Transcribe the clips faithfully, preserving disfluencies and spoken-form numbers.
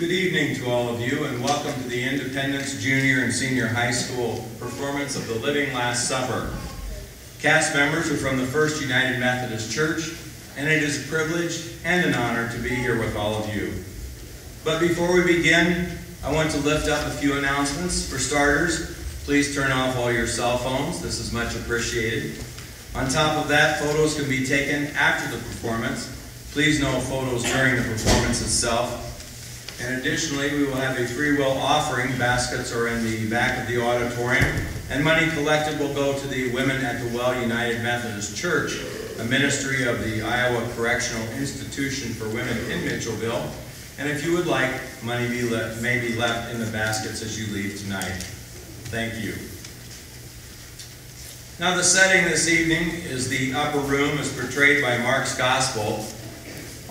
Good evening to all of you, and welcome to the Independence Junior and Senior High School performance of the Living Last Supper. Cast members are from the First United Methodist Church, and it is a privilege and an honor to be here with all of you. But before we begin, I want to lift up a few announcements. For starters, please turn off all your cell phones. This is much appreciated. On top of that, photos can be taken after the performance. Please no photos during the performance itself. And additionally, we will have a free will offering. Baskets are in the back of the auditorium, and money collected will go to the Women at the Well United Methodist Church, a ministry of the Iowa Correctional Institution for Women in Mitchellville. And if you would like, money be left, may be left in the baskets as you leave tonight. Thank you. Now, the setting this evening is the upper room as portrayed by Mark's Gospel.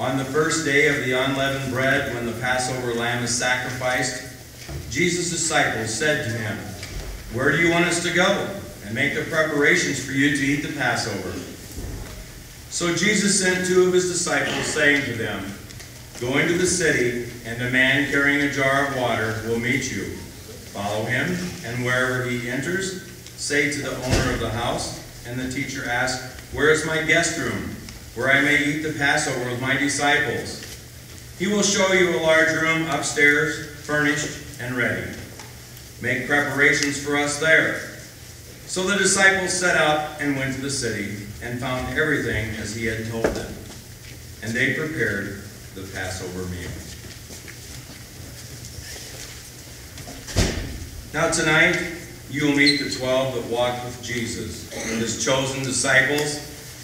On the first day of the unleavened bread, when the Passover lamb is sacrificed, Jesus' disciples said to him, "Where do you want us to go and make the preparations for you to eat the Passover?" So Jesus sent two of his disciples, saying to them, "Go into the city, and a man carrying a jar of water will meet you. Follow him, and wherever he enters, say to the owner of the house." And the teacher asked, "Where is my guest room, where I may eat the Passover with my disciples?" He will show you a large room upstairs, furnished and ready. Make preparations for us there." So the disciples set out and went to the city and found everything as he had told them. And they prepared the Passover meal. Now tonight, you will meet the twelve that walked with Jesus, and his chosen disciples.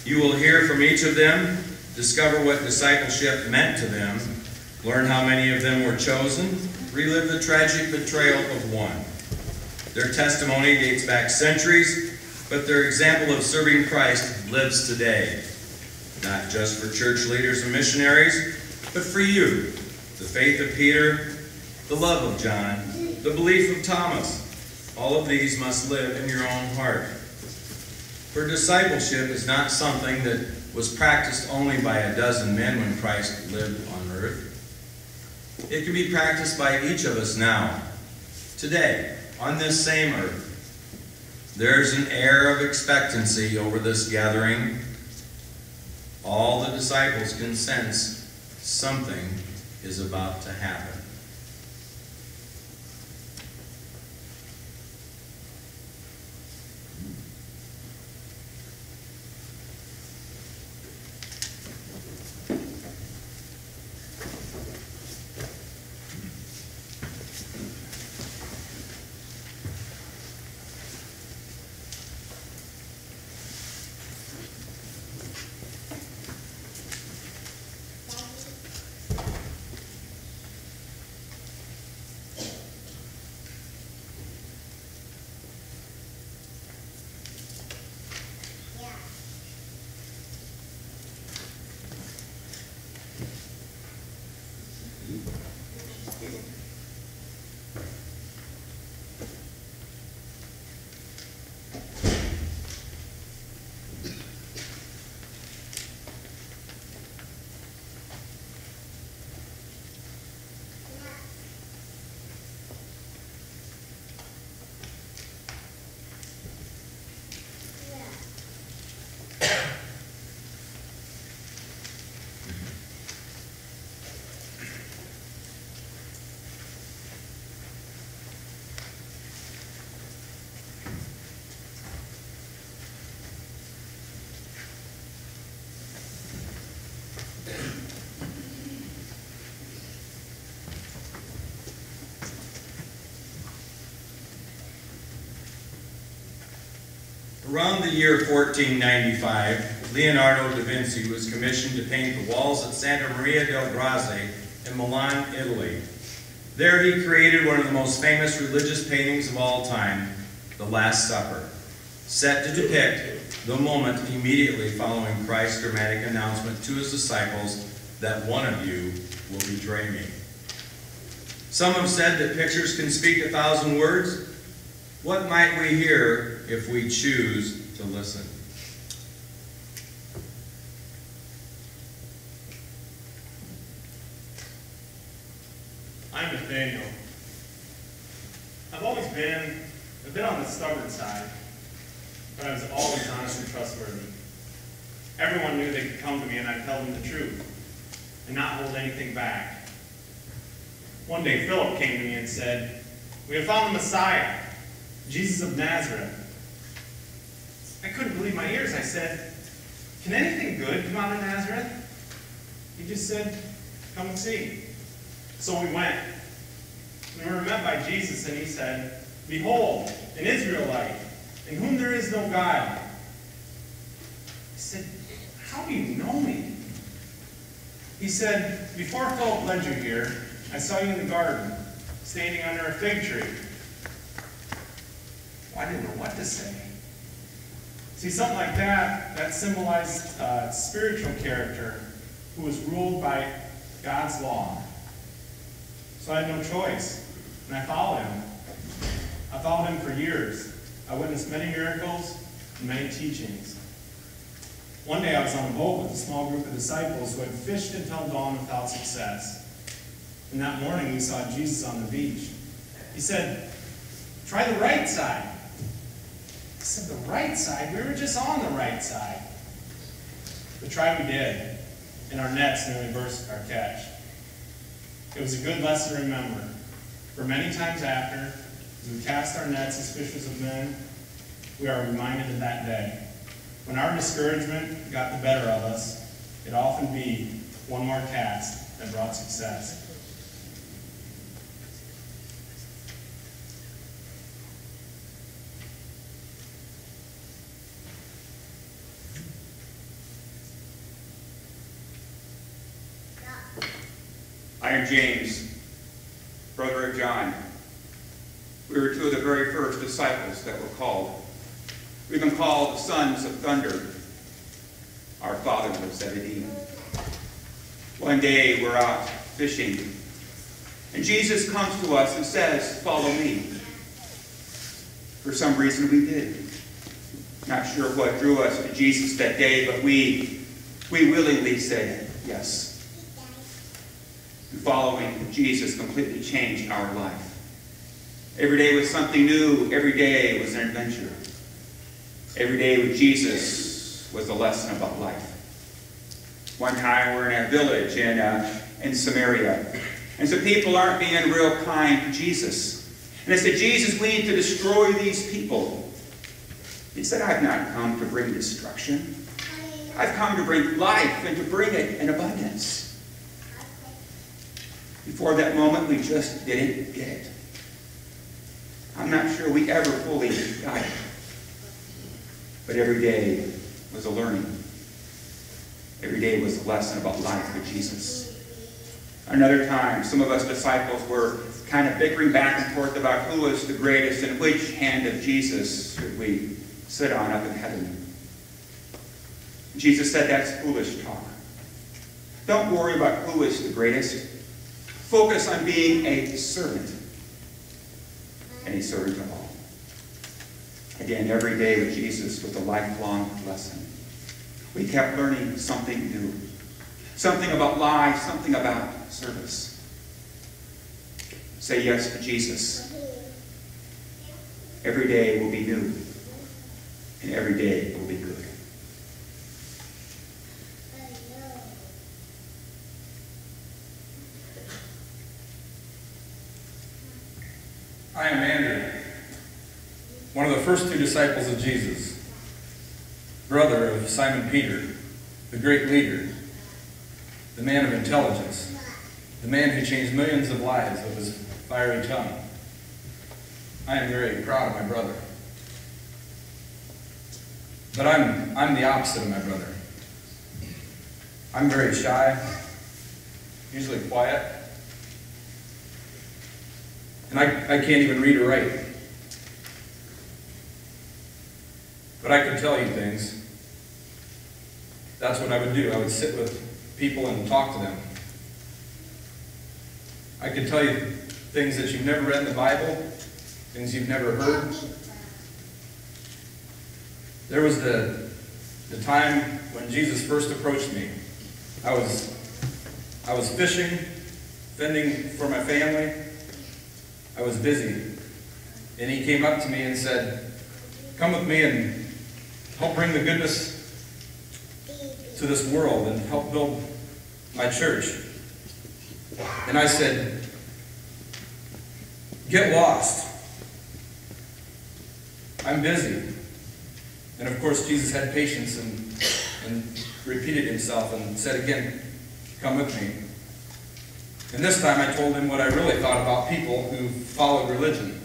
You will hear from each of them, discover what discipleship meant to them, learn how many of them were chosen, relive the tragic betrayal of one. Their testimony dates back centuries, but their example of serving Christ lives today, not just for church leaders and missionaries, but for you. The faith of Peter, the love of John, the belief of Thomas, all of these must live in your own heart. For discipleship is not something that was practiced only by a dozen men when Christ lived on earth. It can be practiced by each of us now, today, on this same earth. There's an air of expectancy over this gathering. All the disciples can sense something is about to happen. Around the year fourteen ninety-five, Leonardo da Vinci was commissioned to paint the walls at Santa Maria delle Grazie in Milan, Italy. There he created one of the most famous religious paintings of all time, The Last Supper, set to depict the moment immediately following Christ's dramatic announcement to his disciples that one of you will betray me. Some have said that pictures can speak a thousand words. What might we hear if we choose to listen? I Nathaniel. I've always been, I've been on the stubborn side, but I was always honest and trustworthy. Everyone knew they could come to me and I'd tell them the truth and not hold anything back. One day Philip came to me and said, "We have found the Messiah, Jesus of Nazareth." I couldn't believe my ears. I said, "Can anything good come out of Nazareth?" He just said, "Come and see." So we went. We were met by Jesus and he said, "Behold, an Israelite, in whom there is no guile." He said, "How do you know me?" He said, "Before Philip led you here, I saw you in the garden, standing under a fig tree." Well, I didn't know what to say. See, something like that, that symbolized uh, spiritual character who was ruled by God's law. So I had no choice, and I followed him. I followed him for years. I witnessed many miracles and many teachings. One day I was on a boat with a small group of disciples who had fished until dawn without success. And that morning we saw Jesus on the beach. He said, "Try the right side." I said, "The right side? We were just on the right side." The try we did, and our nets nearly burst our catch. It was a good lesson to remember, for many times after, as we cast our nets as fishers of men, we are reminded of that day. When our discouragement got the better of us, it often be one more cast that brought success. I am James, brother of John. We were two of the very first disciples that were called. We've been called sons of thunder. Our father was Zebedee. One day we're out fishing, and Jesus comes to us and says, "Follow me." For some reason we did. Not sure what drew us to Jesus that day, but we, we willingly said yes. And following Jesus completely changed our life. Every day was something new. Every day was an adventure. Every day with Jesus was a lesson about life. One time we're in a village in, uh, in Samaria, and some people aren't being real kind to Jesus. And I said, "Jesus, we need to destroy these people." He said, "I've not come to bring destruction. I've come to bring life and to bring it in abundance." Before that moment, we just didn't get it. I'm not sure we ever fully got it. But every day was a learning. Every day was a lesson about life with Jesus. Another time, some of us disciples were kind of bickering back and forth about who was the greatest and which hand of Jesus should we sit on up in heaven. Jesus said, "That's foolish talk. Don't worry about who is the greatest. Focus on being a servant, and a servant of all." Again, every day with Jesus was a lifelong lesson. We kept learning something new. Something about life, something about service. Say yes to Jesus. Every day will be new. And every day will be good. I am Andrew, one of the first two disciples of Jesus, brother of Simon Peter, the great leader, the man of intelligence, the man who changed millions of lives with his fiery tongue. I am very proud of my brother. But I'm, I'm the opposite of my brother. I'm very shy, usually quiet, and I, I can't even read or write. But I could tell you things. That's what I would do. I would sit with people and talk to them. I could tell you things that you've never read in the Bible, things you've never heard. There was the, the time when Jesus first approached me. I was, I was fishing, fending for my family, I was busy. And he came up to me and said, come with me and help bring the goodness to this world and help build my church. And I said, get lost. I'm busy. And of course, Jesus had patience and, and repeated himself and said again, come with me. And this time I told him what I really thought about people who followed religion.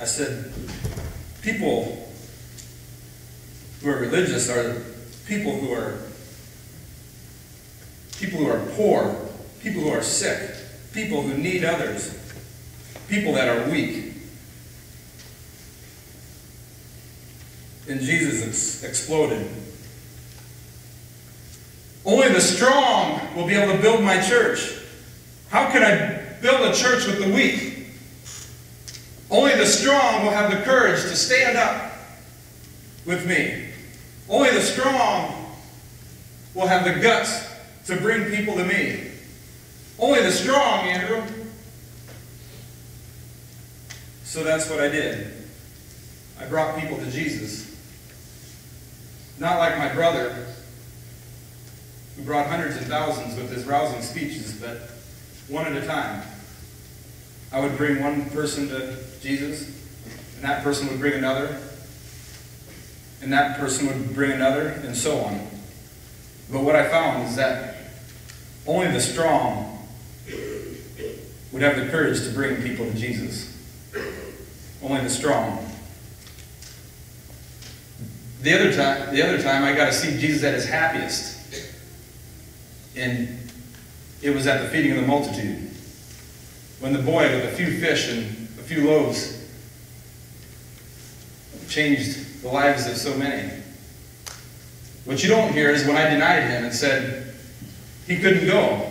I said, people who are religious are people who are people who are poor, people who are sick, people who need others, people that are weak. And Jesus ex exploded. Only the strong will be able to build my church. How can I build a church with the weak? Only the strong will have the courage to stand up with me. Only the strong will have the guts to bring people to me. Only the strong, Andrew. So that's what I did. I brought people to Jesus. Not like my brother, who brought hundreds and thousands with his rousing speeches, but one at a time. I would bring one person to Jesus, and that person would bring another, and that person would bring another, and so on. But what I found is that only the strong would have the courage to bring people to Jesus. Only the strong. The other time, the other time I got to see Jesus at his happiest, and it was at the feeding of the multitude. When the boy with a few fish and a few loaves changed the lives of so many. What you don't hear is when I denied him and said he couldn't go.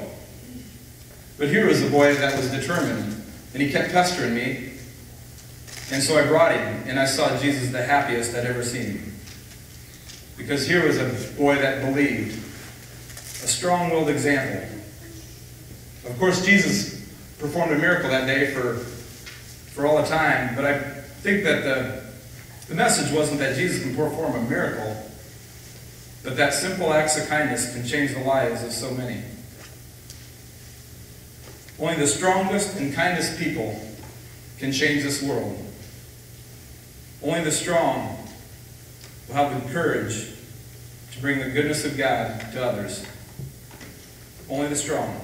But here was the boy that was determined, and he kept pestering me. And so I brought him, and I saw Jesus the happiest I'd ever seen him. Because here was a boy that believed. A strong-willed example. Of course, Jesus performed a miracle that day for, for all the time, but I think that the, the message wasn't that Jesus can perform a miracle, but that simple acts of kindness can change the lives of so many. Only the strongest and kindest people can change this world. Only the strong will have the courage to bring the goodness of God to others. Only the strong.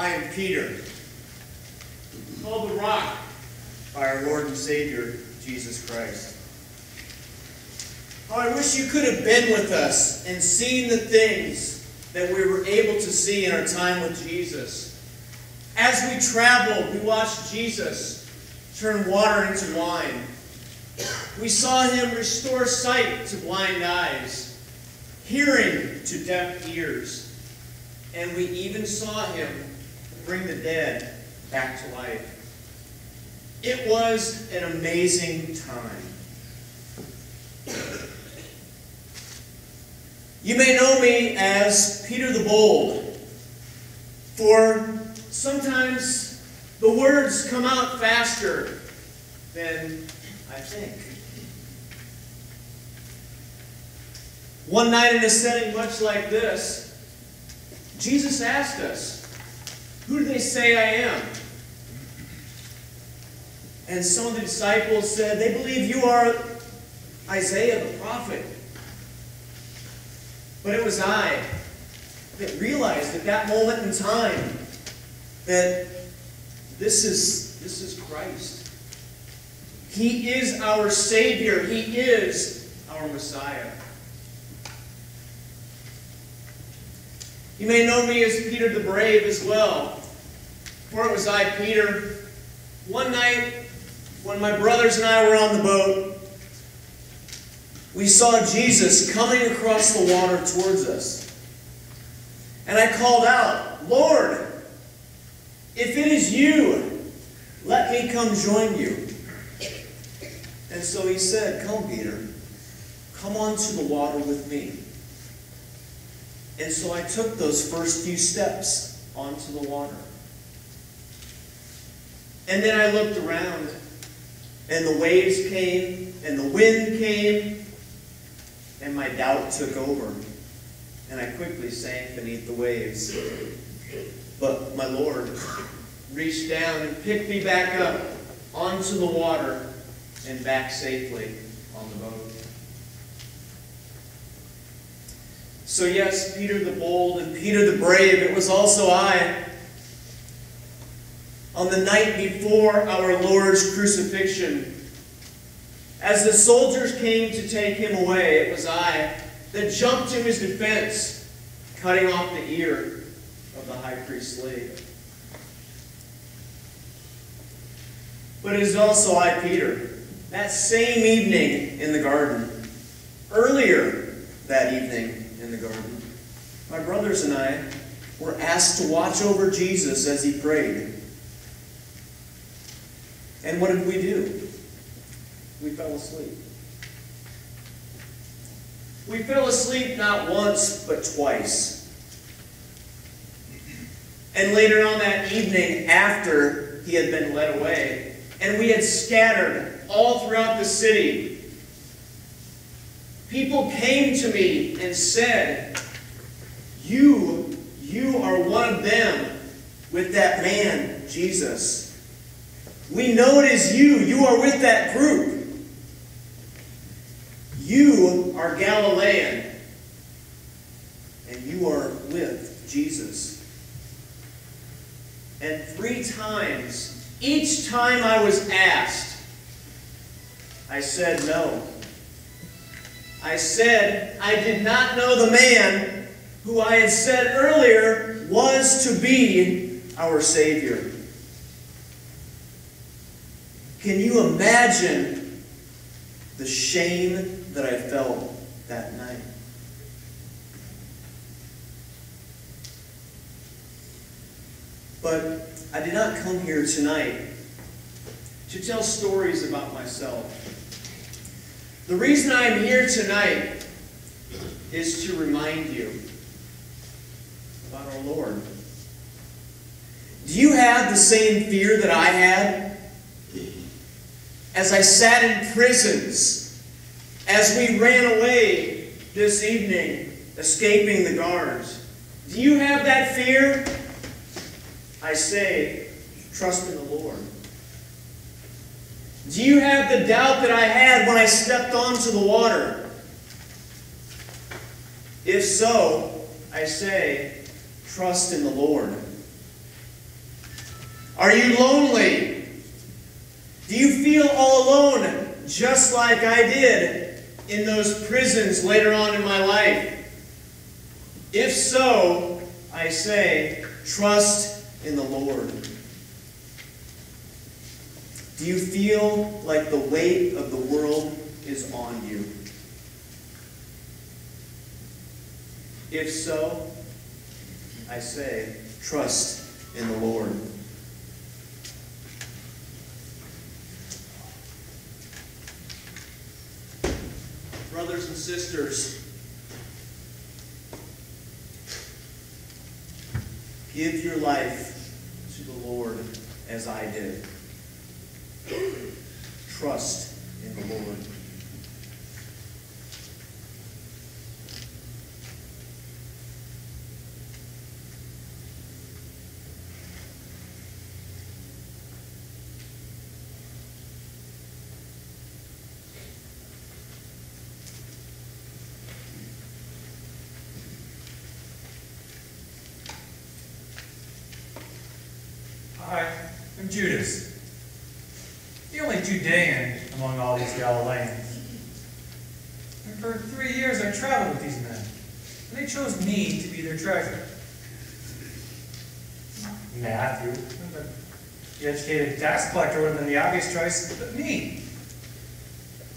I am Peter, called the Rock by our Lord and Savior, Jesus Christ. Oh, I wish you could have been with us and seen the things that we were able to see in our time with Jesus. As we traveled, we watched Jesus turn water into wine. We saw him restore sight to blind eyes, hearing to deaf ears, and we even saw him bring the dead back to life. It was an amazing time. You may know me as Peter the Bold, for sometimes the words come out faster than I think. One night in a setting much like this, Jesus asked us, "Who do they say I am?" And some of the disciples said, "They believe you are Isaiah the prophet." But it was I that realized at that moment in time that this is, this is Christ. He is our Savior. He is our Messiah. You may know me as Peter the Brave as well, for it was I, Peter. One night, when my brothers and I were on the boat, we saw Jesus coming across the water towards us. And I called out, "Lord, if it is you, let me come join you." And so he said, "Come, Peter, come onto the water with me." And so I took those first few steps onto the water. And then I looked around, and the waves came, and the wind came, and my doubt took over. And I quickly sank beneath the waves. But my Lord reached down and picked me back up onto the water and back safely on the boat. So yes, Peter the Bold and Peter the Brave, it was also I. On the night before our Lord's crucifixion, as the soldiers came to take him away, it was I that jumped to his defense, cutting off the ear of the high priest's slave. But it is also I, Peter, that same evening in the garden, earlier that evening, in the garden, my brothers and I were asked to watch over Jesus as he prayed. And what did we do? We fell asleep. We fell asleep not once, but twice. And later on that evening, after he had been led away, and we had scattered all throughout the city, people came to me and said, you, you are one of them with that man, Jesus. We know it is you. You are with that group. You are Galilean, and you are with Jesus. And three times, each time I was asked, I said no. I said, I did not know the man who I had said earlier was to be our Savior. Can you imagine the shame that I felt that night? But I did not come here tonight to tell stories about myself. The reason I'm here tonight is to remind you about our Lord. Do you have the same fear that I had? As I sat in prisons, as we ran away this evening, escaping the guards, do you have that fear? I say, trust in the Lord. Do you have the doubt that I had when I stepped onto the water? If so, I say, trust in the Lord. Are you lonely? Do you feel all alone, just like I did in those prisons later on in my life? If so, I say, trust in the Lord. Do you feel like the weight of the world is on you? If so, I say, trust in the Lord. Brothers and sisters, give your life to the Lord as I did. Trust in the Lord. Judas, the only Judean among all these Galileans. And for three years I traveled with these men, and they chose me to be their treasurer. Matthew, the educated tax collector, would have been the obvious choice, but me.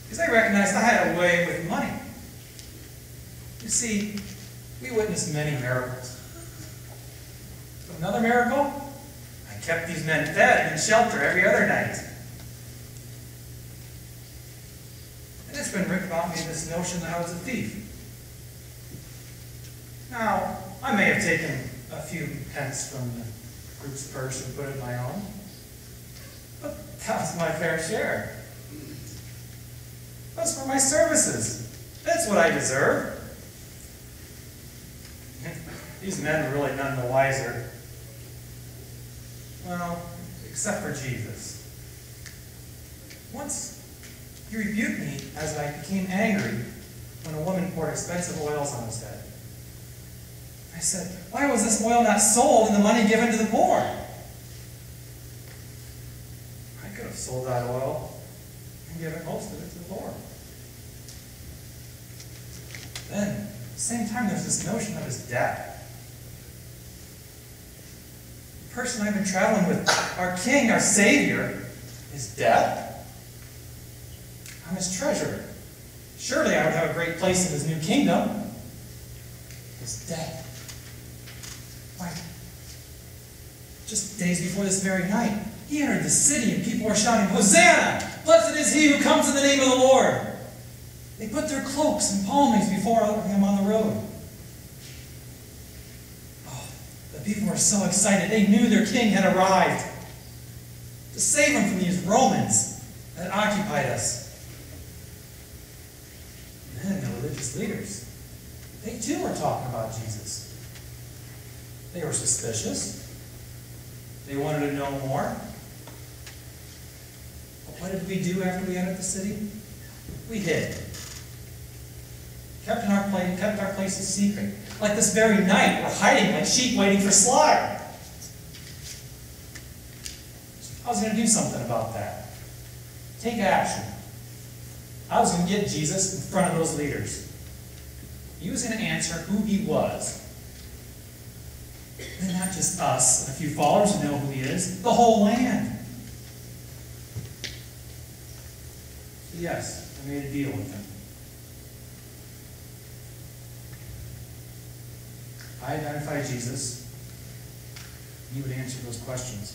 Because I recognized I had a way with money. You see, we witnessed many miracles. But another miracle? Kept these men fed and shelter every other night. And it's been written about me this notion that I was a thief. Now, I may have taken a few pence from the group's purse and put it in my own, but that was my fair share. Those were my services. That's what I deserve. These men were really none the wiser. Well, except for Jesus. Once he rebuked me as I became angry when a woman poured expensive oils on his head. I said, why was this oil not sold and the money given to the poor? I could have sold that oil and given most of it to the poor. Then, at the same time, there's this notion of his death. The person I've been traveling with, our King, our Savior, is dead. I'm his treasurer. Surely I would have a great place in his new kingdom. He's dead. Why? Just days before this very night, he entered the city and people were shouting, Hosanna! Blessed is he who comes in the name of the Lord! They put their cloaks and palmings before him on the road. People were so excited. They knew their king had arrived to save them from these Romans that occupied us. And then the religious leaders, they too were talking about Jesus. They were suspicious. They wanted to know more. But what did we do after we entered the city? We hid. Kept, in our, place, kept our places secret. Like this very night, we're hiding like sheep waiting for slaughter. I was going to do something about that. Take action. I was going to get Jesus in front of those leaders. He was going to answer who he was. And not just us, and a few followers who know who he is, the whole land. So yes, I made a deal with him. I identify Jesus, and he would answer those questions.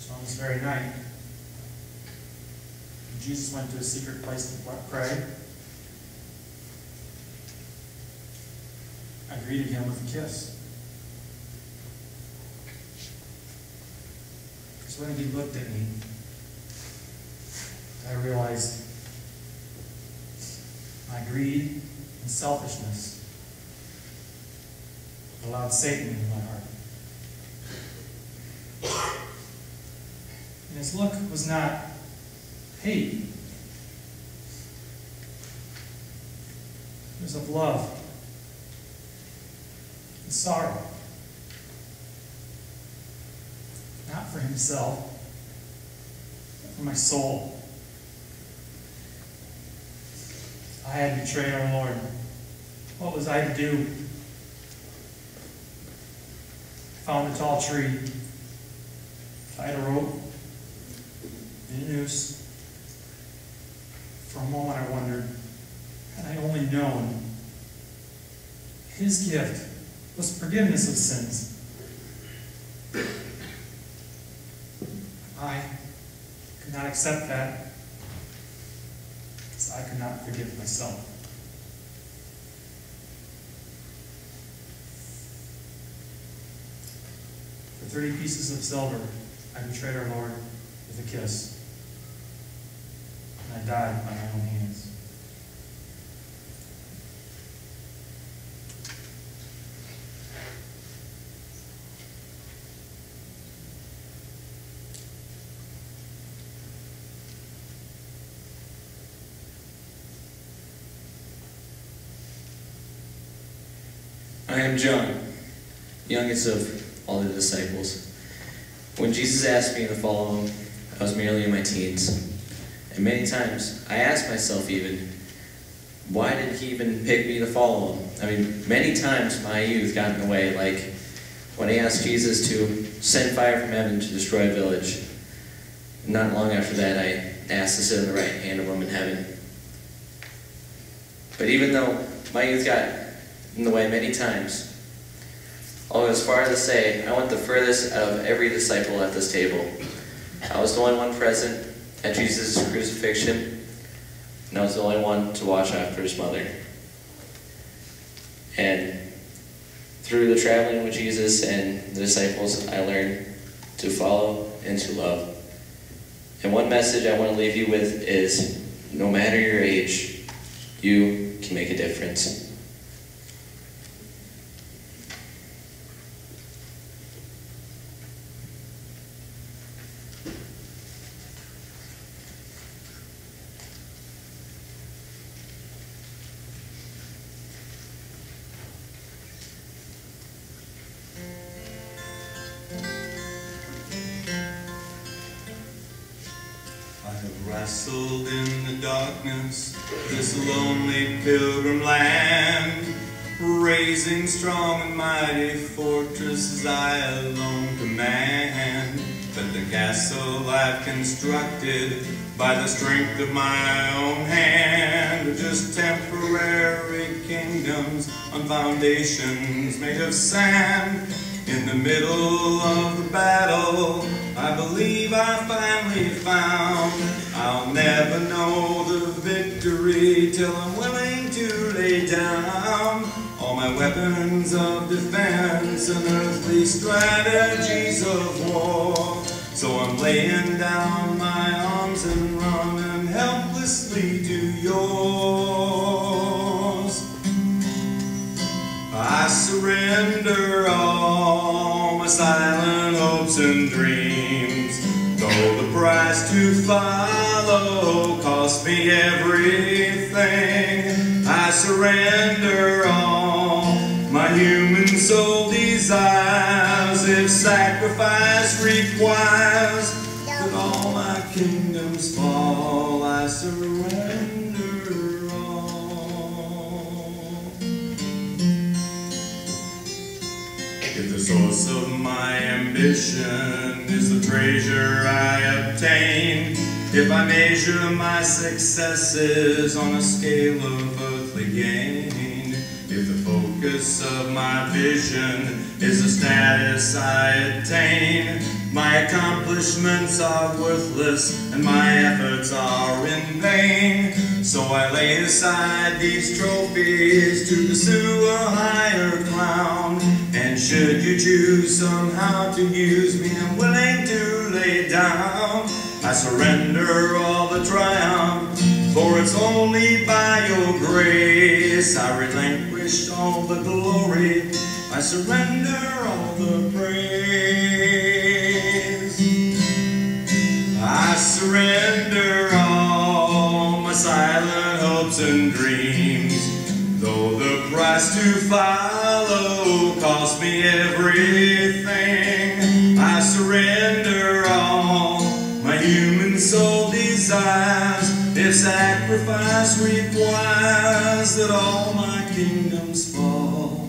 So on this very night, Jesus went to a secret place to pray. I greeted him with a kiss. Because when he looked at me, I realized my greed and selfishness allowed Satan into my heart. And his look was not hate. It was of love and sorrow for himself, but for my soul. I had betrayed our Lord. What was I to do? I found a tall tree, tied a rope, and a noose. For a moment I wondered, had I only known, his gift was forgiveness of sins. I could not accept that, because I could not forgive myself. For thirty pieces of silver, I betrayed our Lord with a kiss, and I died by my own hands. I am John, youngest of all the disciples. When Jesus asked me to follow him, I was merely in my teens. And many times, I asked myself even, why did he even pick me to follow him? I mean, many times my youth got in the way, like when I asked Jesus to send fire from heaven to destroy a village. Not long after that, I asked to sit on the right hand of him in heaven. But even though my youth got in the way many times, I'll go as far as to say, I went the furthest out of every disciple at this table. I was the only one present at Jesus' crucifixion, and I was the only one to watch after his mother. And through the traveling with Jesus and the disciples, I learned to follow and to love. And one message I want to leave you with is, no matter your age, you can make a difference. This lonely pilgrim land, raising strong and mighty fortresses I alone command. But the castle I've constructed by the strength of my own hand are just temporary kingdoms on foundations made of sand. In the middle of the battle, I believe I finally found I'll never know the victory till I'm willing to lay down all my weapons of defense and earthly strategies of war. So I'm laying down my arms and running helplessly to yours. I surrender all my silent hopes and dreams, though the price to follow cost me everything. I surrender all my human soul desires, if sacrifice requires that all my kingdoms fall. I surrender. The source of my ambition is the treasure I obtain. If I measure my successes on a scale of earthly gain, if the focus of my vision is the status I attain, my accomplishments are worthless and my efforts are in vain. So I lay aside these trophies to pursue a higher crown. And should you choose somehow to use me, I'm willing to lay down. I surrender all the triumph, for it's only by your grace. I relinquish all the glory, I surrender all the praise. I surrender all my silent hopes and dreams, though the price to follow cost me everything. I surrender surrender all my human soul desires, if sacrifice requires that all my kingdoms fall,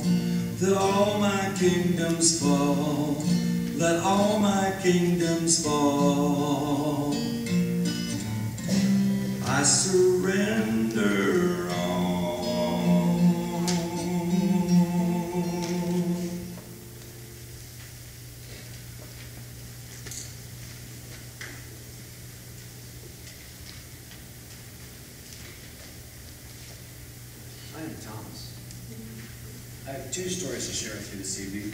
that all my kingdoms fall, let all my kingdoms fall. I surrender. Two stories to share with you this evening.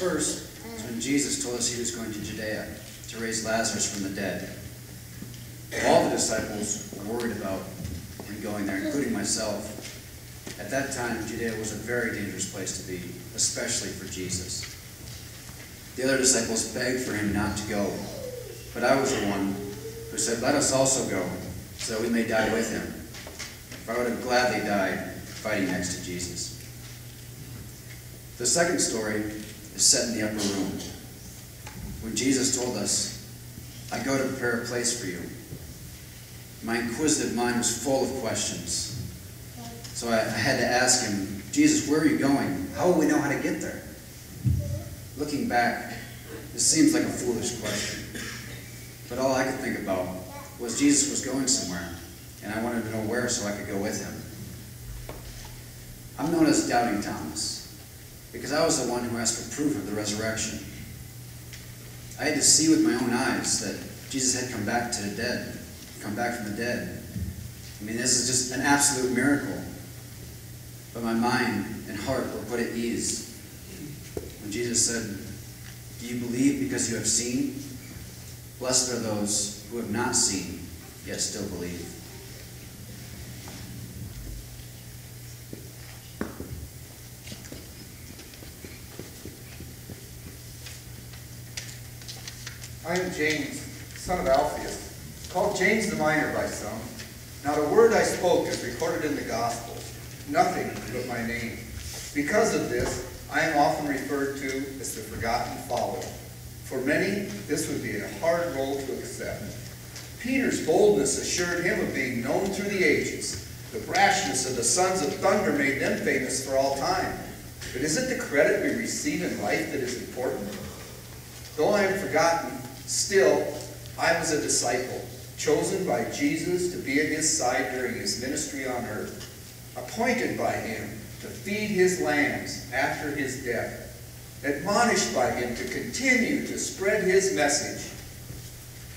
First is when Jesus told us he was going to Judea to raise Lazarus from the dead. All the disciples were worried about him going there, including myself. At that time, Judea was a very dangerous place to be, especially for Jesus. The other disciples begged for him not to go, but I was the one who said, "Let us also go, so that we may die with him." For I would have gladly died fighting next to Jesus. The second story is set in the upper room, when Jesus told us, "I go to prepare a place for you." My inquisitive mind was full of questions, so I, I had to ask him, "Jesus, where are you going? How will we know how to get there?" Looking back, this seems like a foolish question, but all I could think about was Jesus was going somewhere, and I wanted to know where so I could go with him. I'm known as Doubting Thomas, because I was the one who asked for proof of the resurrection. I had to see with my own eyes that Jesus had come back to the dead, come back from the dead. I mean, this is just an absolute miracle. But my mind and heart were put at ease when Jesus said, "Do you believe because you have seen? Blessed are those who have not seen, yet still believe." I am James, son of Alphaeus, called James the Minor by some. Not a word I spoke is recorded in the Gospels, nothing but my name. Because of this, I am often referred to as the forgotten follower. For many, this would be a hard role to accept. Peter's boldness assured him of being known through the ages. The brashness of the sons of thunder made them famous for all time. But is it the credit we receive in life that is important? Though I am forgotten, still, I was a disciple, chosen by Jesus to be at his side during his ministry on earth, appointed by him to feed his lambs after his death, admonished by him to continue to spread his message.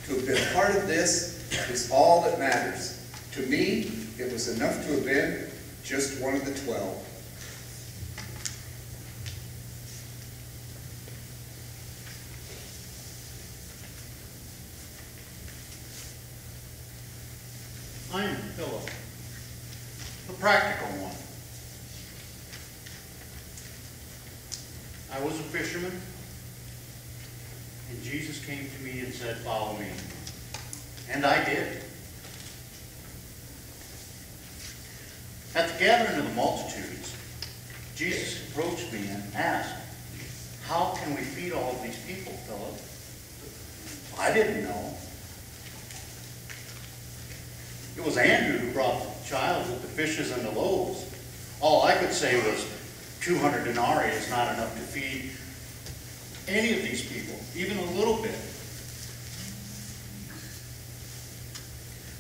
To have been part of this is all that matters. To me, it was enough to have been just one of the twelve. I am Philip, the practical one. I was a fisherman, and Jesus came to me and said, "Follow me." And I did. At the gathering of the multitudes, Jesus approached me and asked, "How can we feed all of these people, Philip?" I didn't know. It was Andrew who brought the child with the fishes and the loaves. All I could say was, two hundred denarii is not enough to feed any of these people, even a little bit.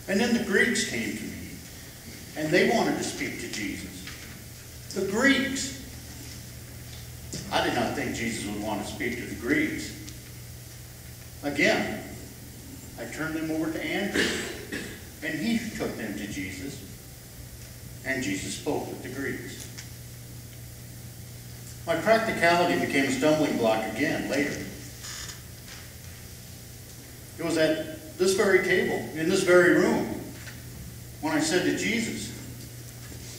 And then the Greeks came to me, and they wanted to speak to Jesus. The Greeks! I did not think Jesus would want to speak to the Greeks. Again, I turned them over to Andrew. And he took them to Jesus, and Jesus spoke with the Greeks. My practicality became a stumbling block again later. It was at this very table, in this very room, when I said to Jesus,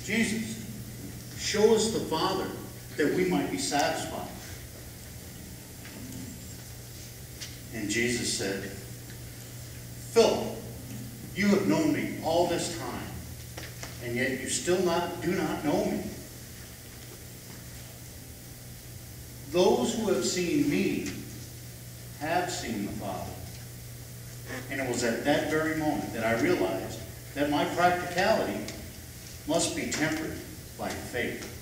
"Jesus, show us the Father that we might be satisfied." And Jesus said, "Philip, you have known me all this time, and yet you still not, do not know me. Those who have seen me have seen the Father. And it was at that very moment that I realized that my practicality must be tempered by faith.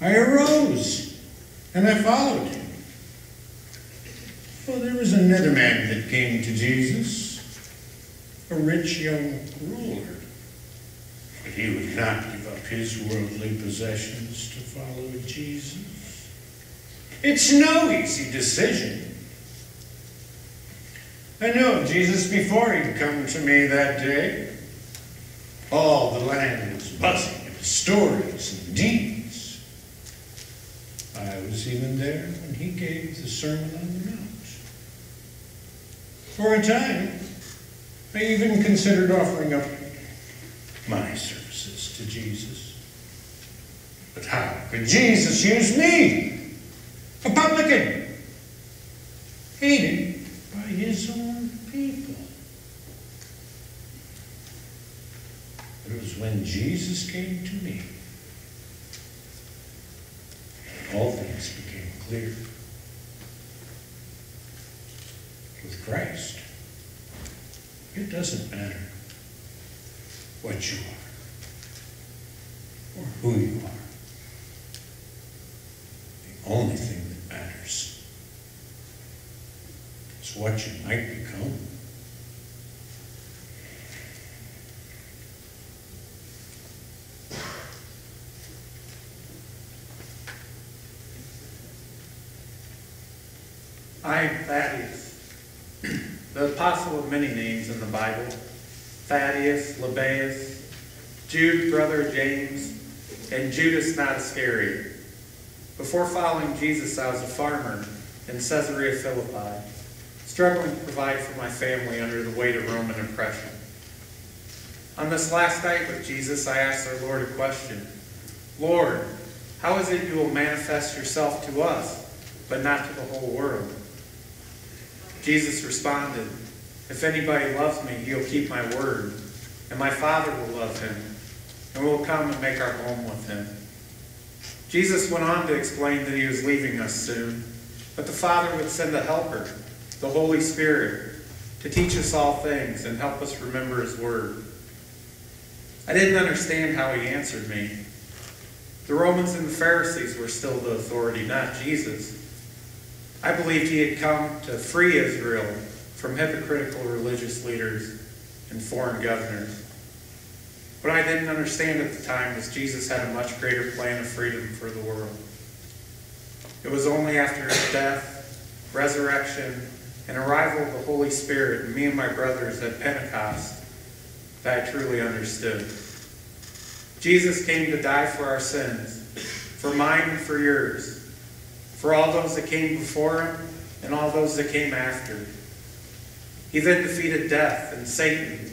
I arose, and I followed him. Well, there was another man that came to Jesus, a rich young ruler, but he would not give up his worldly possessions to follow Jesus. It's no easy decision. I knew of Jesus before he'd come to me that day. All the land was buzzing with stories and deeds. I was even there when he gave the Sermon on the Mount. For a time, I even considered offering up my services to Jesus. But how could Jesus use me, a publican, hated by his own people? It was when Jesus came to me, all things became clear. With Christ, it doesn't matter what you are or who you are. The only thing that matters is what you might become. I, Thaddeus, the apostle of many names in the Bible, Thaddeus, Labaeus, Jude, brother James, and Judas, not Iscariot. Before following Jesus, I was a farmer in Caesarea Philippi, struggling to provide for my family under the weight of Roman oppression. On this last night with Jesus, I asked our Lord a question. Lord, how is it you will manifest yourself to us, but not to the whole world? Jesus responded, if anybody loves me, he'll keep my word, and my Father will love him, and we'll come and make our home with him. Jesus went on to explain that he was leaving us soon, but the Father would send a helper, the Holy Spirit, to teach us all things and help us remember his word. I didn't understand how he answered me. The Romans and the Pharisees were still the authority, not Jesus. I believed he had come to free Israel from hypocritical religious leaders and foreign governors. What I didn't understand at the time was Jesus had a much greater plan of freedom for the world. It was only after his death, resurrection, and arrival of the Holy Spirit and me and my brothers at Pentecost that I truly understood. Jesus came to die for our sins, for mine and for yours, for all those that came before him and all those that came after. He then defeated death and Satan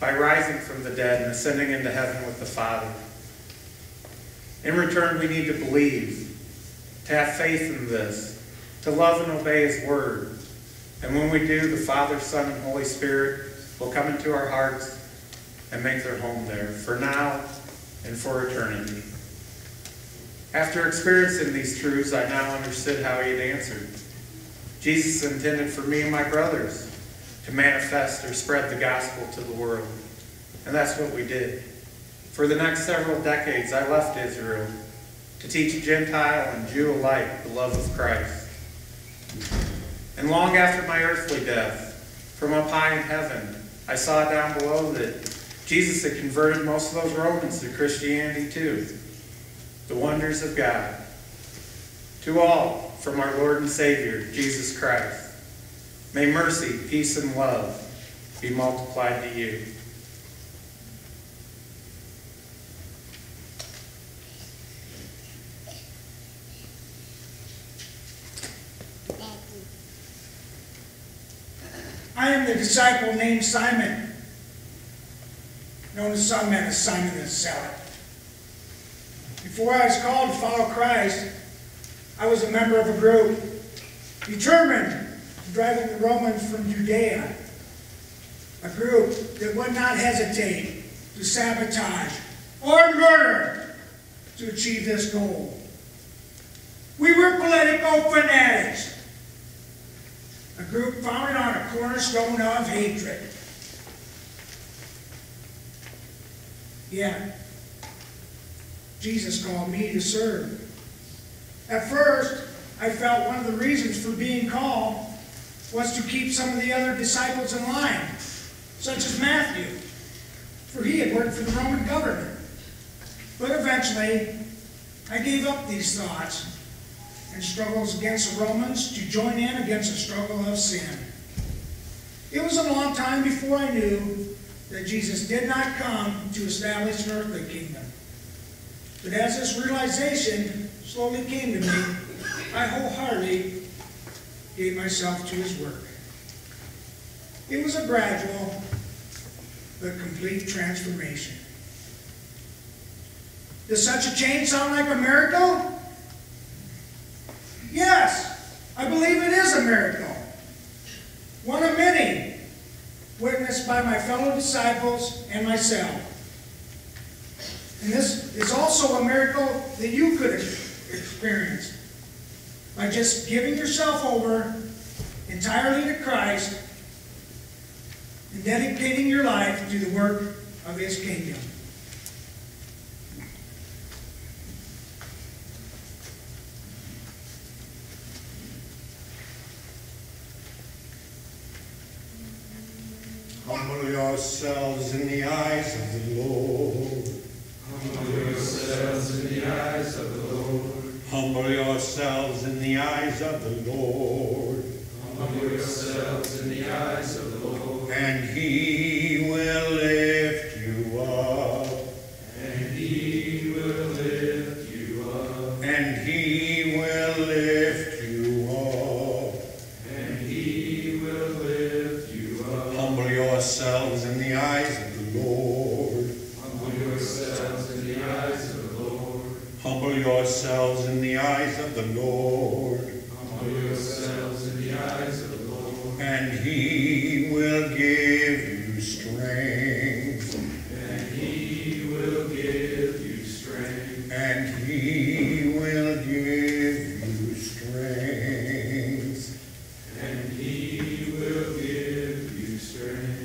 by rising from the dead and ascending into heaven with the Father. In return, we need to believe, to have faith in this, to love and obey his word. And when we do, the Father, Son, and Holy Spirit will come into our hearts and make their home there, for now and for eternity. After experiencing these truths, I now understood how he had answered. Jesus intended for me and my brothers to manifest or spread the gospel to the world. And that's what we did. For the next several decades, I left Israel to teach Gentile and Jew alike the love of Christ. And long after my earthly death, from up high in heaven, I saw down below that Jesus had converted most of those Romans to Christianity too. The wonders of God. To all, from our Lord and Savior, Jesus Christ, may mercy, peace, and love be multiplied to you. I am the disciple named Simon, known to some men as Simon the Zealot. Before I was called to follow Christ, I was a member of a group determined to drive the Romans from Judea, a group that would not hesitate to sabotage or murder to achieve this goal. We were political fanatics, a group founded on a cornerstone of hatred. Yeah. Jesus called me to serve. At first, I felt one of the reasons for being called was to keep some of the other disciples in line, such as Matthew, for he had worked for the Roman government. But eventually, I gave up these thoughts and struggles against the Romans to join in against the struggle of sin. It was a long time before I knew that Jesus did not come to establish an earthly kingdom. But as this realization slowly came to me, I wholeheartedly gave myself to his work. It was a gradual but complete transformation. Does such a change sound like a miracle? Yes, I believe it is a miracle. One of many, witnessed by my fellow disciples and myself. And this is also a miracle that you could experience by just giving yourself over entirely to Christ and dedicating your life to the work of His kingdom. Humble yourselves in the eyes of the Lord. Humble yourselves in the eyes of the Lord. Humble yourselves in the eyes of the Lord. Humble yourselves in the eyes of the Lord. And He will lift you up. And He will lift you up. And He will lift you up. And He will lift you up. Humble yourselves in the eyes of the Lord. Humble yourselves in the eyes of the Lord. Humble yourselves in the eyes of the Lord. Humble yourselves in the eyes of the Lord. And He will give you strength. And He will give you strength. And He will give you strength. And He will give you strength.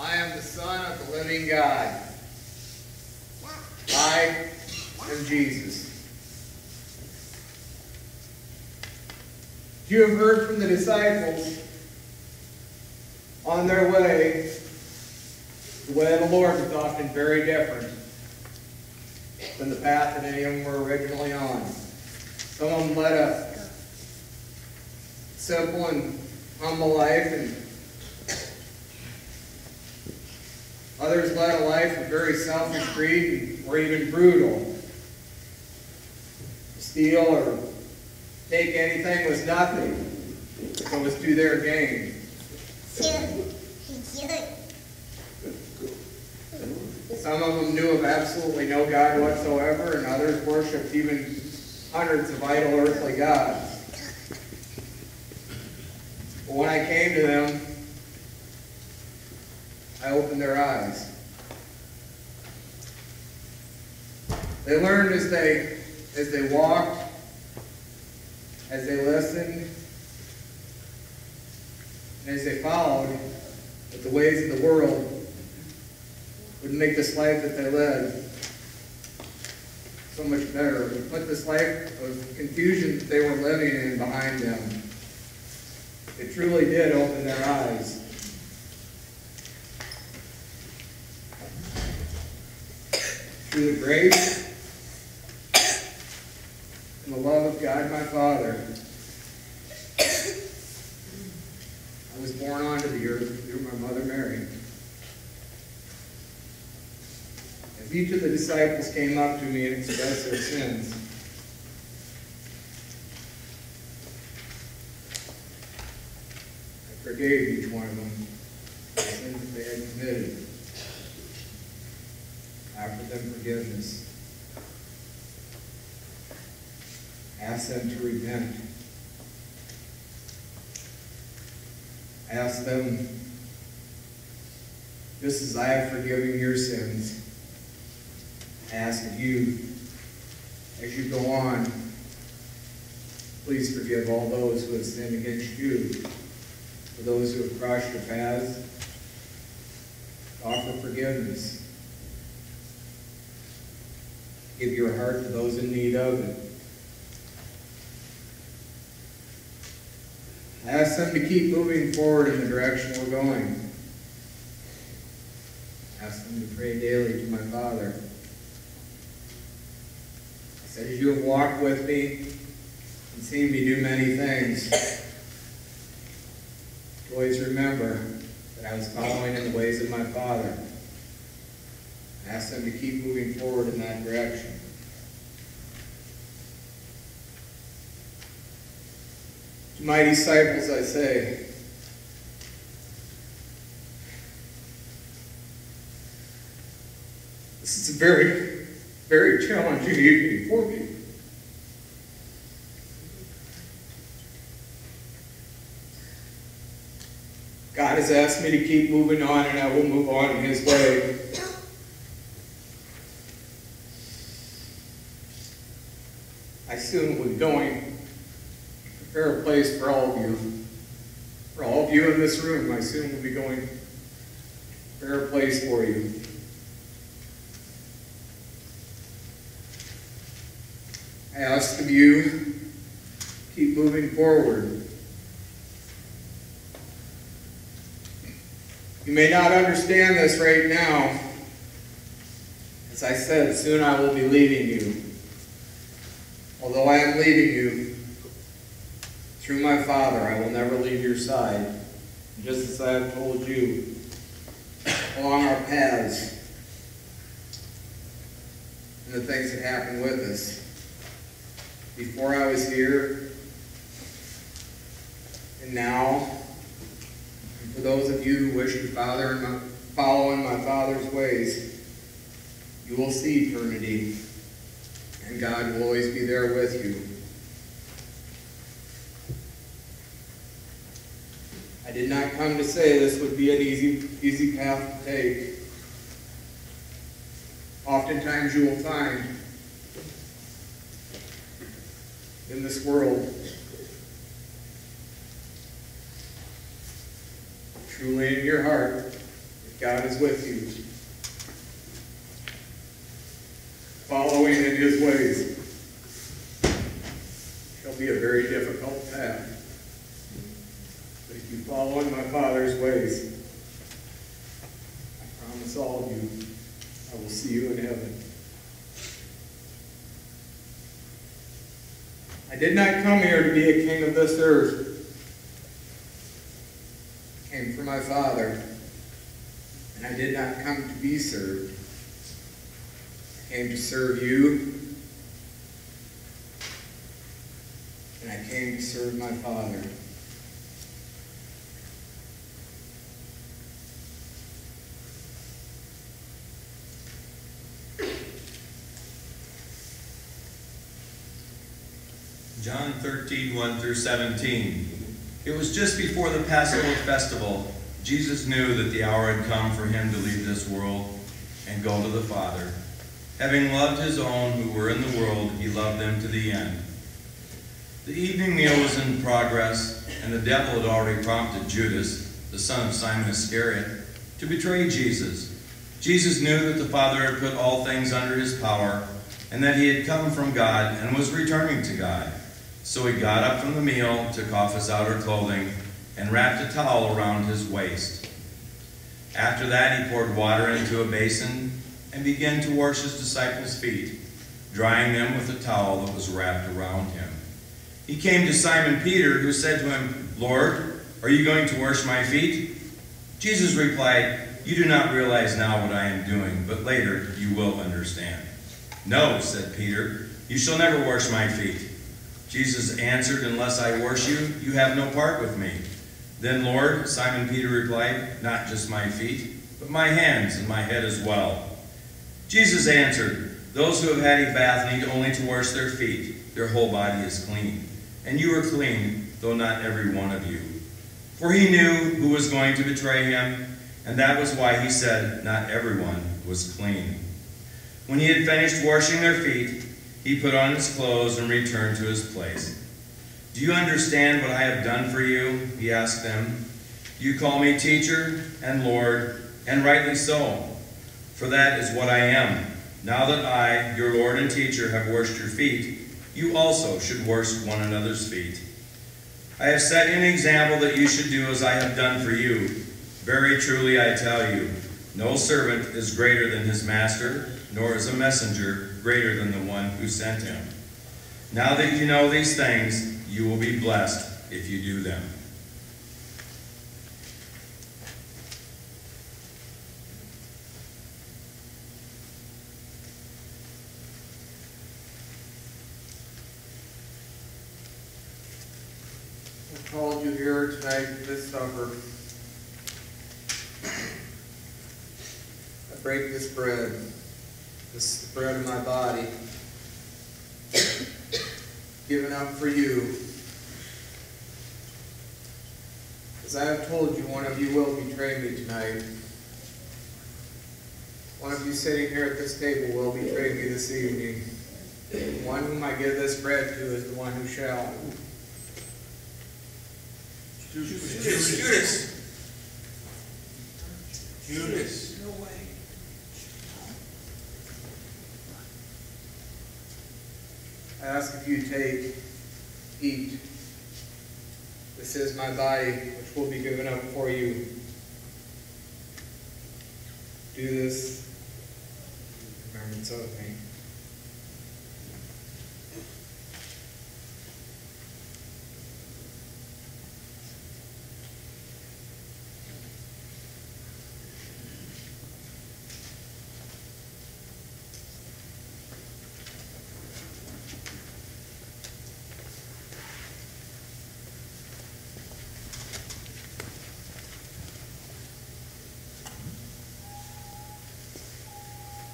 I am the Son of the living God. I am Jesus. You have heard from the disciples on their way. The way of the Lord is often very different than the path that any of them were originally on. Some of them led a simple and humble life, and others led a life of very selfish greed or even brutal. Steal or take anything was nothing if it was to their gain. Some of them knew of absolutely no God whatsoever, and others worshipped even hundreds of idle earthly gods. But when I came to them, I opened their eyes. They learned as they, as they walked, as they listened, and as they followed that the ways of the world would make this life that they led so much better. Would put this life of confusion that they were living in behind them. It truly did open their eyes. Through the grace and the love of God my Father, I was born onto the earth through my mother Mary. As each of the disciples came up to me and expressed their sins, I forgave each one of them the sins that they had committed. I offered them forgiveness. Ask them to repent. Ask them, just as I have forgiven your sins, ask of you, as you go on, please forgive all those who have sinned against you, for those who have crossed your paths, offer forgiveness. Give your heart to those in need of it. I ask them to keep moving forward in the direction we're going. I ask them to pray daily to my Father. I said, as you have walked with me, and seen me do many things. Always remember that I was following in the ways of my Father. I asked him to keep moving forward in that direction. To my disciples I say, this is a very, very challenging evening for me. God has asked me to keep moving on, and I will move on in his way. I soon will be going to prepare a place for all of you. For all of you in this room, I soon will be going to prepare a place for you. I ask of you, keep moving forward. You may not understand this right now. As I said, soon I will be leaving you. Although I am leaving you, through my Father, I will never leave your side. And just as I have told you, along our paths, and the things that happened with us. Before I was here, and now, and for those of you who wish to father in my, follow in my Father's ways, you will see eternity, and God will always be there with you. I did not come to say this would be an easy, easy path to take. Oftentimes you will find in this world, truly in your heart, that God is with you, following in his ways, shall be a very difficult path. But if you follow in my Father's ways, I promise all of you, I will see you in heaven. I did not come here to be a king of this earth. I came for my Father, and I did not come to be served. I came to serve you, and I came to serve my Father. John thirteen, one through seventeen. It was just before the Passover festival. Jesus knew that the hour had come for him to leave this world and go to the Father. Having loved his own who were in the world, he loved them to the end. The evening meal was in progress, and the devil had already prompted Judas, the son of Simon Iscariot, to betray Jesus. Jesus knew that the Father had put all things under his power, and that he had come from God and was returning to God. So he got up from the meal, took off his outer clothing, and wrapped a towel around his waist. After that, he poured water into a basin and began to wash his disciples' feet, drying them with a towel that was wrapped around him. He came to Simon Peter, who said to him, "Lord, are you going to wash my feet?" Jesus replied, "You do not realize now what I am doing, but later you will understand." "No," said Peter, "you shall never wash my feet." Jesus answered, "Unless I wash you, you have no part with me." "Then, Lord," Simon Peter replied, "not just my feet, but my hands and my head as well." Jesus answered, "Those who have had a bath need only to wash their feet. Their whole body is clean. And you are clean, though not every one of you." For he knew who was going to betray him, and that was why he said, "Not everyone was clean." When he had finished washing their feet, he put on his clothes and returned to his place. "Do you understand what I have done for you?" he asked them. "You call me teacher and Lord, and rightly so, for that is what I am. Now that I, your Lord and teacher, have washed your feet, you also should wash one another's feet. I have set an example that you should do as I have done for you. Very truly I tell you, no servant is greater than his master, nor is a messenger greater than the one who sent him. Now that you know these things, you will be blessed if you do them. I called you here tonight for this supper. I break this bread. This is the bread of my body, given up for you. As I have told you, one of you will betray me tonight. One of you sitting here at this table will betray me this evening. The one whom I give this bread to is the one who shall. Judas. Judas. Judas. No way. I ask if you take, eat. This is my body, which will be given up for you. Do this in remembrance of me.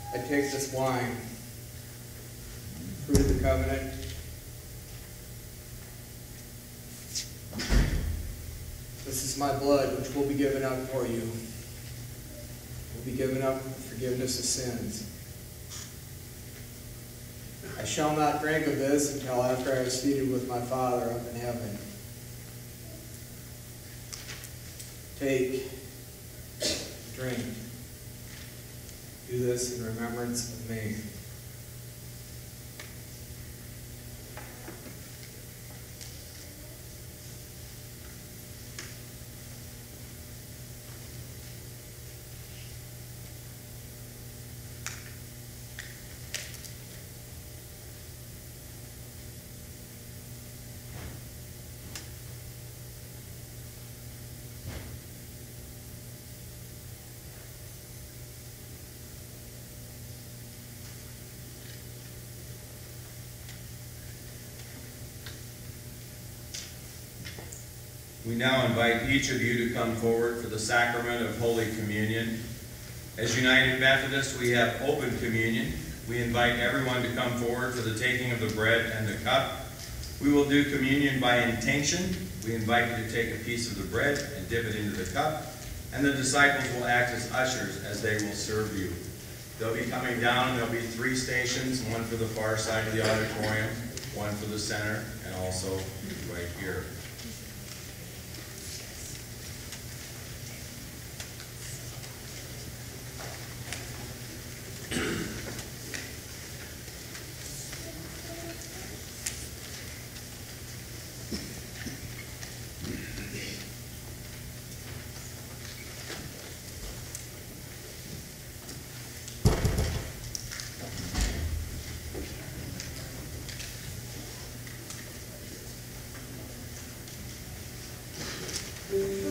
I take this wine, prove the covenant. This is my blood, which will be given up for you. Will be given up for forgiveness of sins. I shall not drink of this until after I was seated with my Father up in heaven. Take, drink. Do this in remembrance of me. We now invite each of you to come forward for the sacrament of Holy Communion. As United Methodists, we have open communion. We invite everyone to come forward for the taking of the bread and the cup. We will do communion by intention. We invite you to take a piece of the bread and dip it into the cup, and the disciples will act as ushers as they will serve you. They'll be coming down. There'll be three stations, one for the far side of the auditorium, one for the center, and also right here. Oh,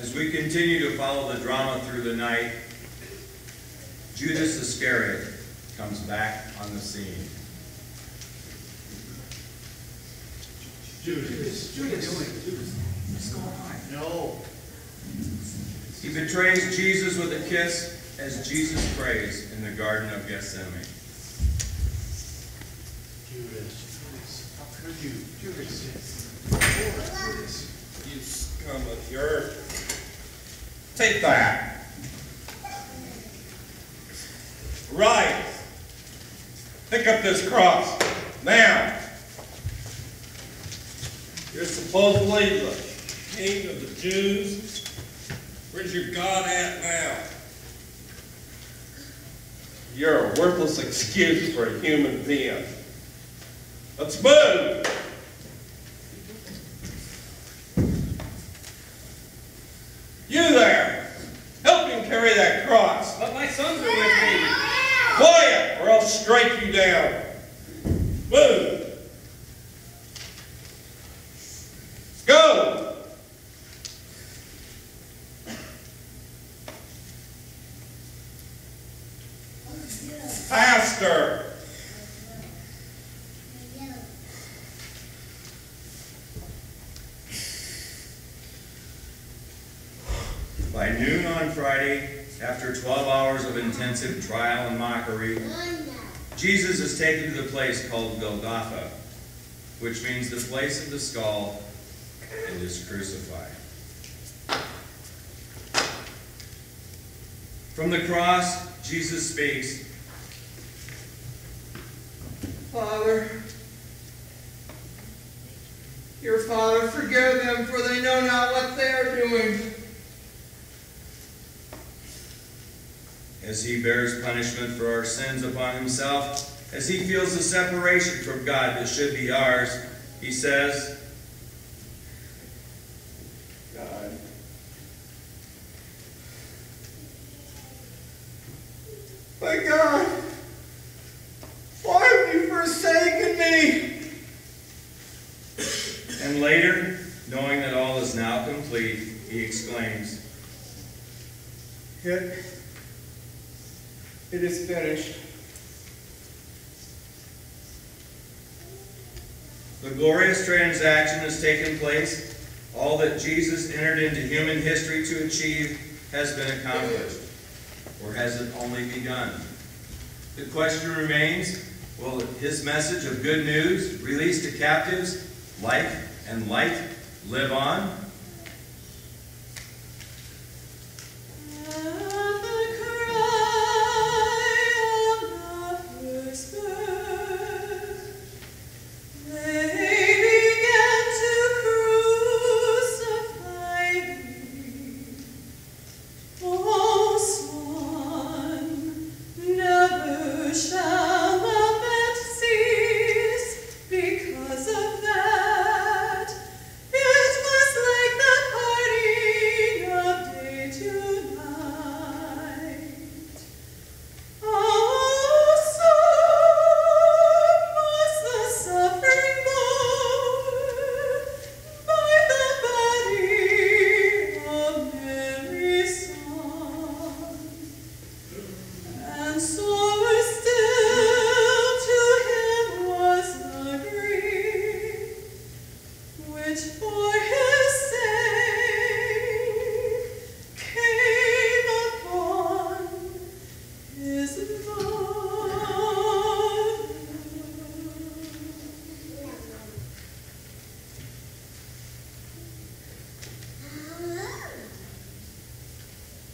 As we continue to follow the drama through the night, Judas Iscariot comes back on the scene. Judas, Judas, Judas, Judas. What's going on? No. He betrays Jesus with a kiss as Jesus prays in the Garden of Gethsemane. Judas, Judas, how could you? Judas, Judas, you scum of the earth. Take that. Rise. Pick up this cross. Now. You're supposedly the king of the Jews. Where's your God at now? You're a worthless excuse for a human being. Let's move. You there! Help him carry that cross. But my sons are with me. Quiet, or I'll strike you down. Move! Go! Faster! By noon on Friday, after twelve hours of intensive trial and mockery, Jesus is taken to the place called Golgotha, which means the place of the skull, and is crucified. From the cross, Jesus speaks, "Father, your Father, forgive them, for they know not what they are doing." As he bears punishment for our sins upon himself, as he feels the separation from God that should be ours, he says, "God, my God, why have you forsaken me?" And later, knowing that all is now complete, he exclaims, "It, it is finished." The glorious transaction has taken place. All that Jesus entered into human history to achieve has been accomplished, or has it only begun? The question remains, will his message of good news, release to captives, life and light, live on?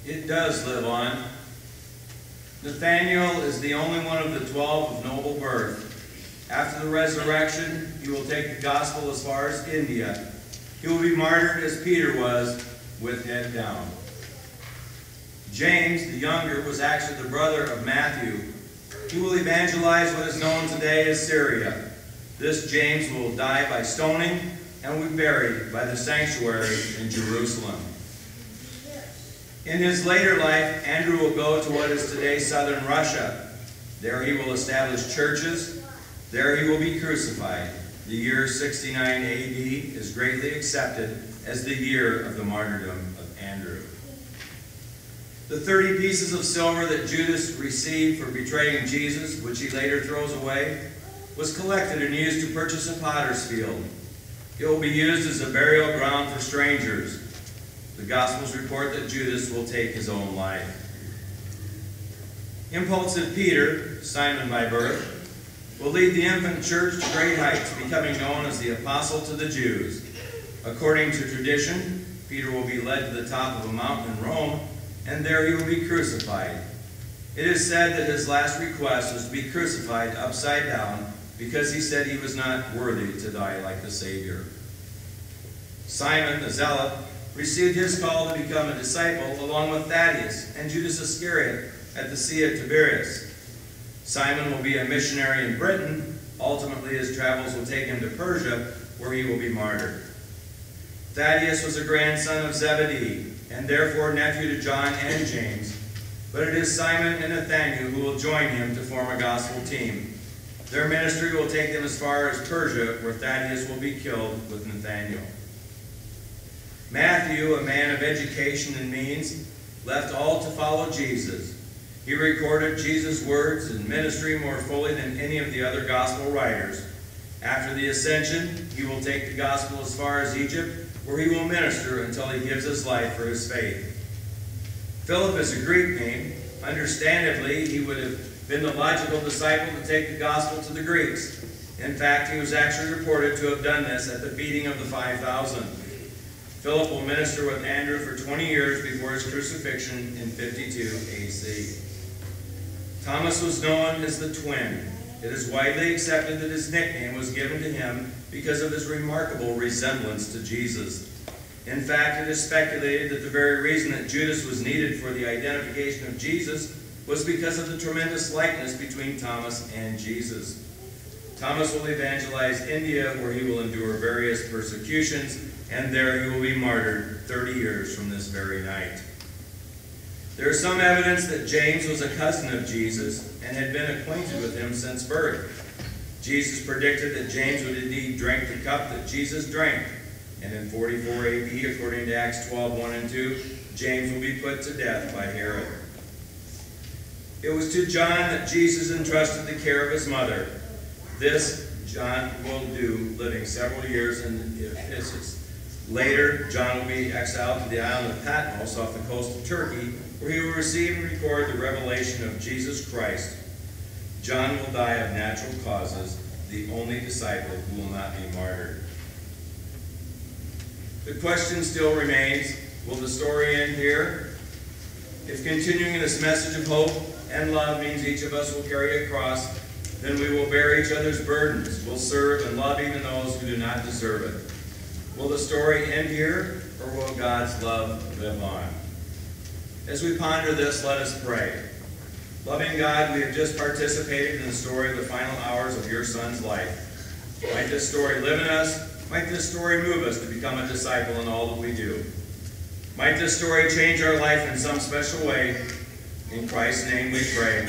It does live on. Nathaniel is the only one of the twelve of noble birth. After the resurrection, he will take the gospel as far as India. He will be martyred as Peter was, with head down. James, the younger, was actually the brother of Matthew. He will evangelize what is known today as Syria. This James will die by stoning and will be buried by the sanctuary in Jerusalem. In his later life, Andrew will go to what is today southern Russia. There he will establish churches. There he will be crucified. The year sixty-nine A D is greatly accepted as the year of the martyrdom of Andrew. The thirty pieces of silver that Judas received for betraying Jesus, which he later throws away, was collected and used to purchase a potter's field. It will be used as a burial ground for strangers. The Gospels report that Judas will take his own life. Impulsive Peter, Simon by birth, will lead the infant church to great heights, becoming known as the apostle to the Jews. According to tradition, Peter will be led to the top of a mountain in Rome, and there he will be crucified. It is said that his last request was to be crucified upside down because he said he was not worthy to die like the Savior. Simon the Zealot received his call to become a disciple along with Thaddeus and Judas Iscariot at the Sea of Tiberias. Simon will be a missionary in Britain. Ultimately, his travels will take him to Persia, where he will be martyred. Thaddeus was a grandson of Zebedee, and therefore nephew to John and James. But it is Simon and Nathaniel who will join him to form a gospel team. Their ministry will take them as far as Persia, where Thaddeus will be killed with Nathaniel. Matthew, a man of education and means, left all to follow Jesus. He recorded Jesus' words and ministry more fully than any of the other gospel writers. After the ascension, he will take the gospel as far as Egypt, where he will minister until he gives his life for his faith. Philip is a Greek name. Understandably, he would have been the logical disciple to take the gospel to the Greeks. In fact, he was actually reported to have done this at the feeding of the five thousand. Philip will minister with Andrew for twenty years before his crucifixion in fifty-two A C Thomas was known as the twin. It is widely accepted that his nickname was given to him because of his remarkable resemblance to Jesus. In fact, it is speculated that the very reason that Judas was needed for the identification of Jesus was because of the tremendous likeness between Thomas and Jesus. Thomas will evangelize India, where he will endure various persecutions, and there he will be martyred thirty years from this very night. There is some evidence that James was a cousin of Jesus and had been acquainted with him since birth. Jesus predicted that James would indeed drink the cup that Jesus drank, and in forty-four A D, according to Acts twelve, one and two, James will be put to death by Herod. It was to John that Jesus entrusted the care of his mother. This John will do, living several years in Ephesus. Later, John will be exiled to the island of Patmos off the coast of Turkey, where he will receive and record the revelation of Jesus Christ. John will die of natural causes, the only disciple who will not be martyred. The question still remains, will the story end here? If continuing this message of hope and love means each of us will carry a cross, then we will bear each other's burdens, will serve and love even those who do not deserve it. Will the story end here, or will God's love live on? As we ponder this, let us pray. Loving God, we have just participated in the story of the final hours of your Son's life. Might this story live in us. Might this story move us to become a disciple in all that we do. Might this story change our life in some special way. In Christ's name we pray.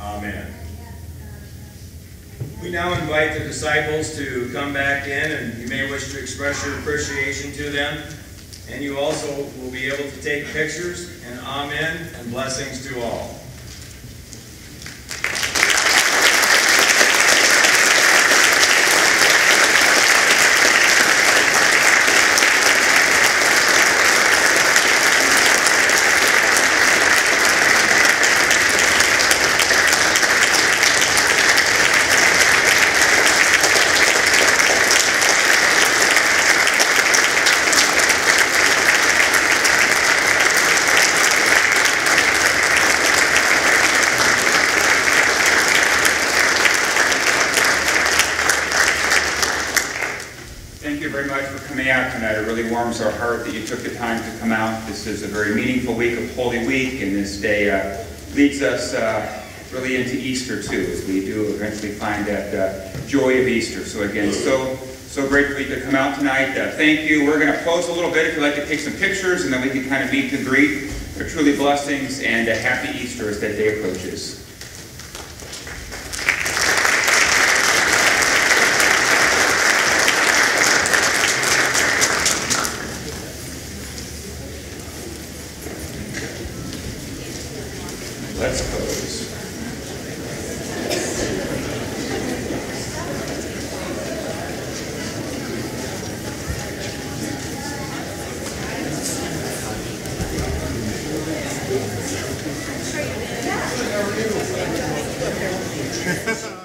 Amen. We now invite the disciples to come back in, and you may wish to express your appreciation to them. And you also will be able to take pictures, and amen, and blessings to all. Warms our heart that you took the time to come out. This is a very meaningful week of Holy Week, and this day uh, leads us uh, really into Easter too, as we do eventually find that uh, joy of Easter. So again, so so grateful you could come out tonight. Uh, thank you. We're going to pause a little bit if you'd like to take some pictures, and then we can kind of meet and greet. They're truly blessings, and a happy Easter as that day approaches. How are you?